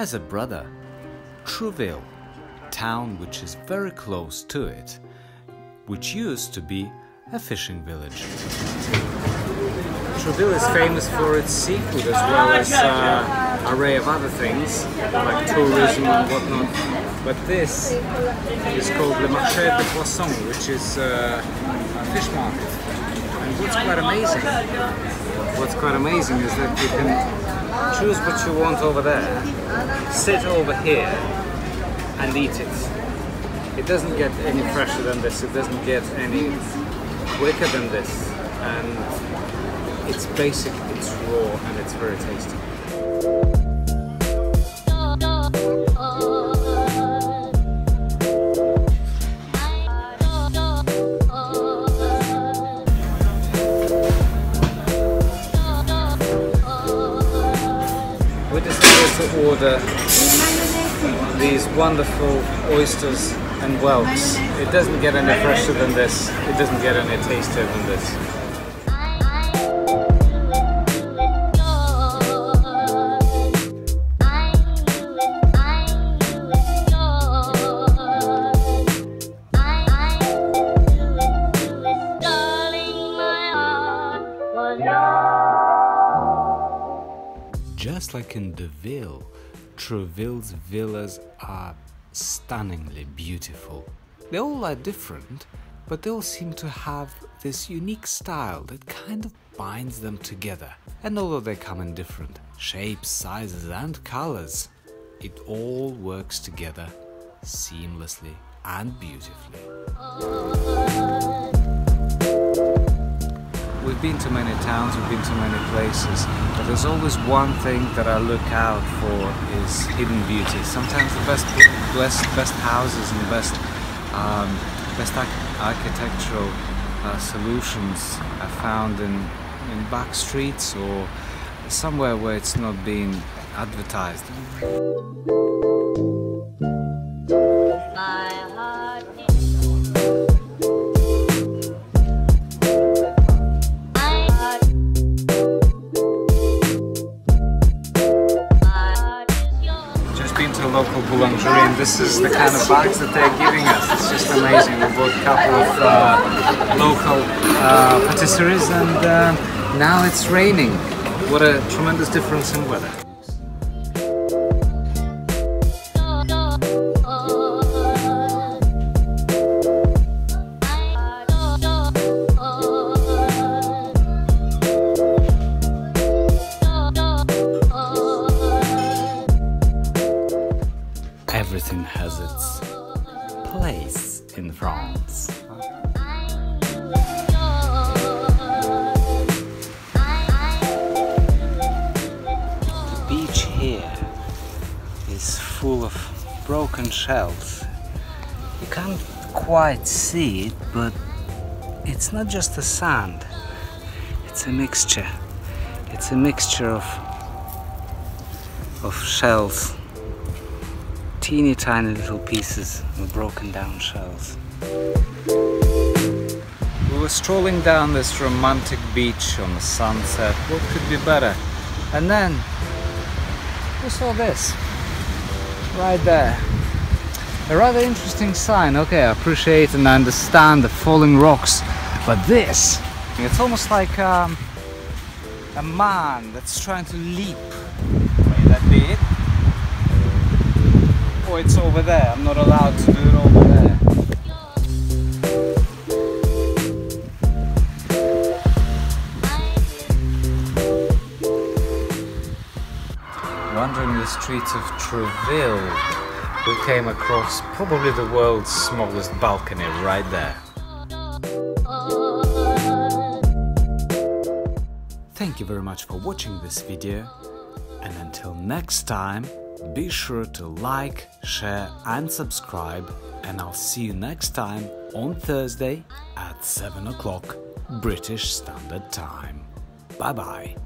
has a brother, Trouville, town which is very close to it, which used to be a fishing village. Trouville is famous for its seafood as well as an array of other things, like tourism and whatnot. But this is called Le Marché de Poisson, which is a fish market. And what's quite amazing is that you can choose what you want over there, sit over here and eat it. It doesn't get any fresher than this, it doesn't get any quicker than this. And it's basic, it's raw, and it's very tasty. We decided to order these wonderful oysters and whelks. It doesn't get any fresher than this, it doesn't get any tastier than this. Just like in Deauville, Trouville's villas are stunningly beautiful. They all are different, but they all seem to have this unique style that kind of binds them together. And although they come in different shapes, sizes and colors, it all works together seamlessly and beautifully. We've been to many towns, we've been to many places, but there's always one thing that I look out for is hidden beauty. Sometimes the best houses and the best architectural solutions are found in back streets or somewhere where it's not being advertised. Local boulangerie, and this is the kind of bags that they're giving us. It's just amazing. We bought a couple of local patisseries, and now it's raining. What a tremendous difference in weather. Everything has its place in France. The beach here is full of broken shells. You can't quite see it, but it's not just the sand. It's a mixture. It's a mixture of shells. Teeny tiny little pieces of broken down shells. We were strolling down this romantic beach on the sunset. What could be better? And then we saw this right there. A rather interesting sign. Okay, I appreciate and understand the falling rocks, but this, it's almost like a man that's trying to leap. May that be it? Oh, it's over there. I'm not allowed to do it over there. Wandering the streets of Trouville, we came across probably the world's smallest balcony right there. Thank you very much for watching this video, and until next time, be sure to like, share and subscribe, and I'll see you next time on Thursday at 7 o'clock British Standard Time. Bye-bye.